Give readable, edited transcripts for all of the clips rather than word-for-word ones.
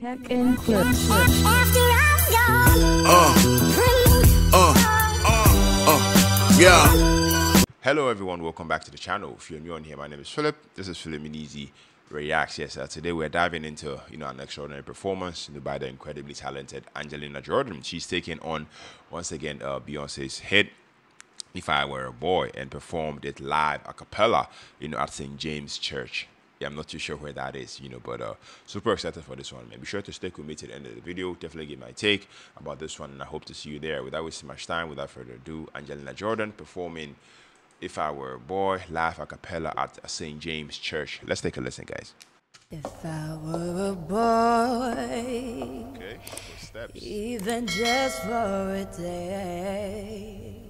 Tech and clips. Yeah. Hello everyone, welcome back to the channel. If you're new on here, my name is Philip. This is Philiminizzy Reacts. Yes, today we're diving into an extraordinary performance by the incredibly talented Angelina Jordan. She's taking on once again Beyoncé's hit "If I Were a Boy" and performed it live a cappella, at St James Church. Yeah, I'm not too sure where that is, but super excited for this one, man. Be sure to stay with me to the end of the video. Definitely give my take about this one, and I hope to see you there. Without wasting much time, without further ado, Angelina Jordan performing "If I Were a Boy" live a cappella at St. James Church. Let's take a listen, guys. If I were a boy, okay, steps. Even just for a day,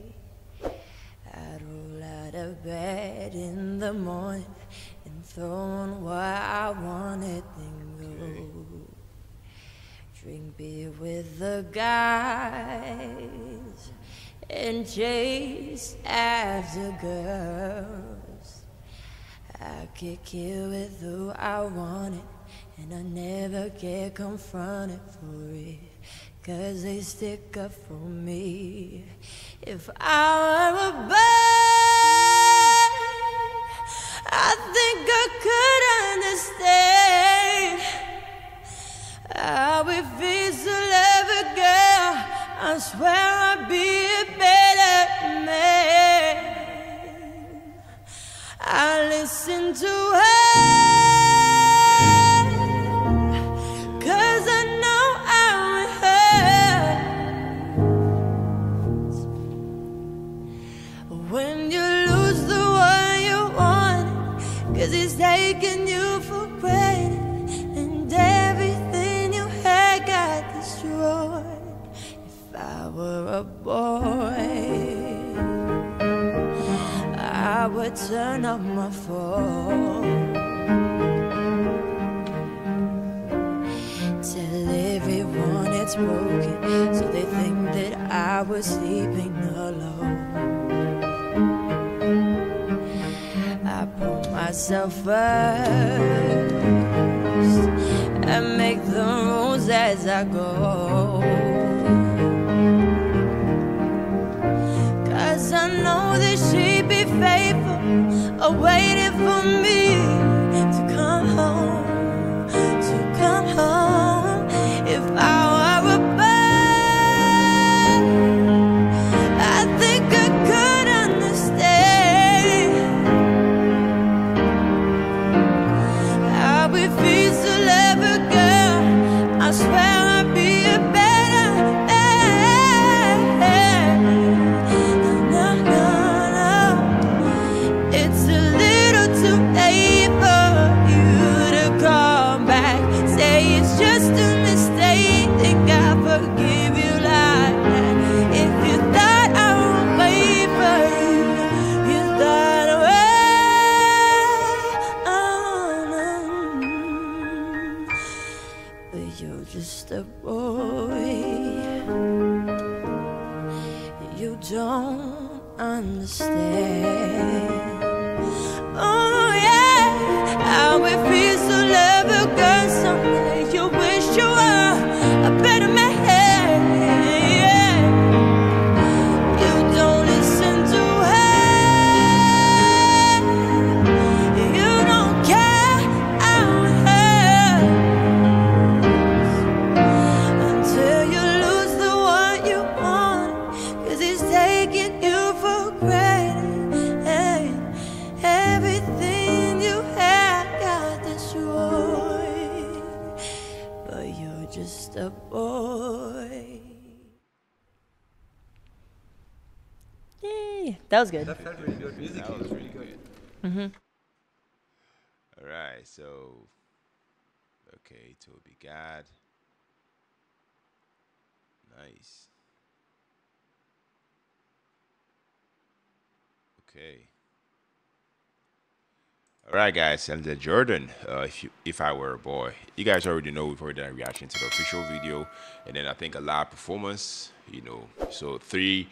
I'd roll out of bed in the morning and thrown what I wanted and go. Okay. Drink beer with the guys and chase after girls. I could kill with who I wanted, and I never get confronted for it, 'cause they stick up for me. If I were a bird, I think I could understand how it feels to love a girl. I swear I'd be a better man. I listen to her, 'cause I know I'm with her. When you lose the one you want, 'cause it's taking you for granted, and everything you had got destroyed. If I were a boy, I would turn off my phone, tell everyone it's broken, so they think that I was sleeping alone. I put myself first and make the rules as I go, 'cause I know that she'd be faithful, waiting for me to come home, to come home. If I were a bird, I think I could understand it feels to love a girl. I swear I'd be a better man. No, no, no. It's a little too late for you to call back, say it's just a mistake, think I forgive you like that. If you thought I would wait for you, you thought you're just a boy, you don't understand. Oh yeah, how it feels to love a girl someday you wish you were a better man. Yeah. You don't listen to her, you don't care about her, till you lose the one you want, 'cause it's taking you for granted, and everything you had got destroyed. But you're just a boy. Yay. That was good. That felt really good. That was really good. All right, so okay, Toby Gad. Nice. Okay. All right, guys. Angelina Jordan, if I Were a Boy. You guys already know we've already done a reaction to the official video, and then I think a live performance. So three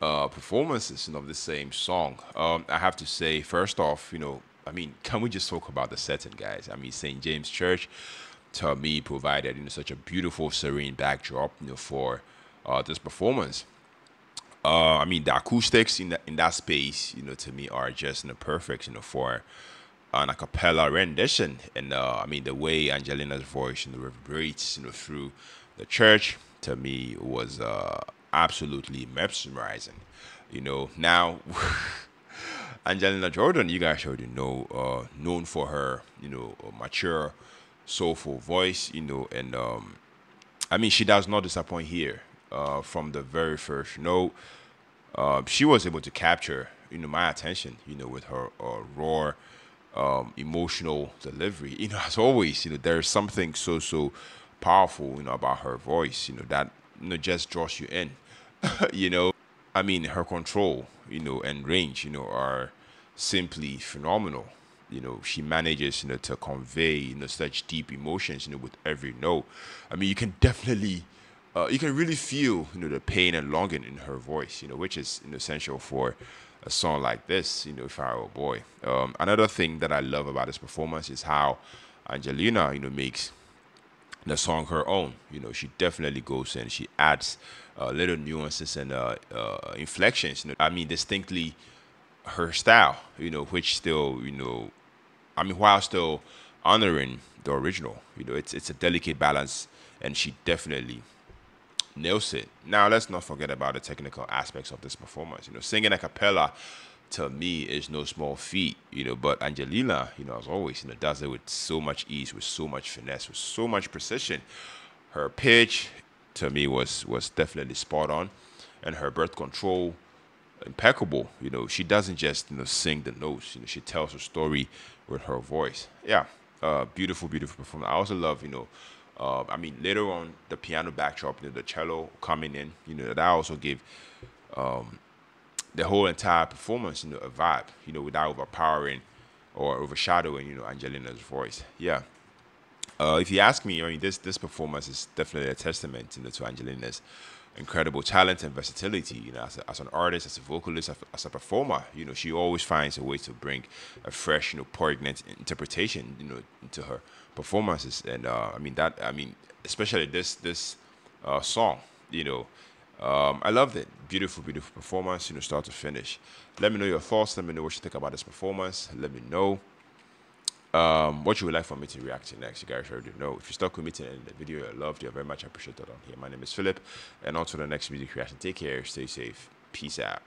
performances of the same song. I have to say, first off, can we just talk about the setting, guys? I mean, St. James Church. to me provided, you know, such a beautiful, serene backdrop, you know, for this performance. I mean, the acoustics in that space, you know, to me are just, you know, perfect, you know, for an a cappella rendition. And I mean, the way Angelina's voice, you know, reverberates, you know, through the church, to me was absolutely mesmerizing, you know. Now, Angelina Jordan, you guys already know, known for her, you know, mature, soulful voice, you know, and I mean, she does not disappoint here. From the very first note, she was able to capture, you know, my attention, you know, with her raw, emotional delivery. You know, as always, you know, there is something so powerful, you know, about her voice, you know, that, you know, just draws you in. You know, I mean, her control, you know, and range, you know, are simply phenomenal. You know, she manages, you know, to convey, you know, such deep emotions, you know, with every note. I mean, you can definitely, you can really feel, you know, the pain and longing in her voice, you know, which is, you know, essential for a song like this, you know, If I Were a Boy. Another thing that I love about this performance is how Angelina, you know, makes the song her own. You know, she definitely goes in, she adds little nuances and inflections, you know, I mean, distinctly her style, you know, which still, you know, I mean, while still honoring the original, you know, it's a delicate balance, and she definitely nails it. Now, let's not forget about the technical aspects of this performance. You know, singing a cappella, to me, is no small feat, you know, but Angelina, you know, as always, you know, does it with so much ease, with so much finesse, with so much precision. Her pitch, to me, was definitely spot on, and her birth control, impeccable. You know, she doesn't just, you know, sing the notes, you know, she tells her story with her voice. Yeah, beautiful performance. I also love, you know, I mean, later on, the piano backdrop, you know, the cello coming in, you know, that also gave the whole entire performance, you know, a vibe, you know, without overpowering or overshadowing, you know, Angelina's voice. Yeah. If you ask me, I mean, this performance is definitely a testament, you know, to Angelina's incredible talent and versatility, you know, as an artist, as a vocalist, as a performer. You know, she always finds a way to bring a fresh, you know, poignant interpretation, you know, into her performances. And I mean, that, I mean, especially this song, you know, I loved it. Beautiful performance, you know, start to finish. Let me know your thoughts. Let me know what you think about this performance. Let me know what you would like for me to react to next. You guys already know. If you're stuck with me to the end of the video, I love you. I very much appreciate that I'm here. My name is Philip, and on to the next video creation. Take care, stay safe, peace out.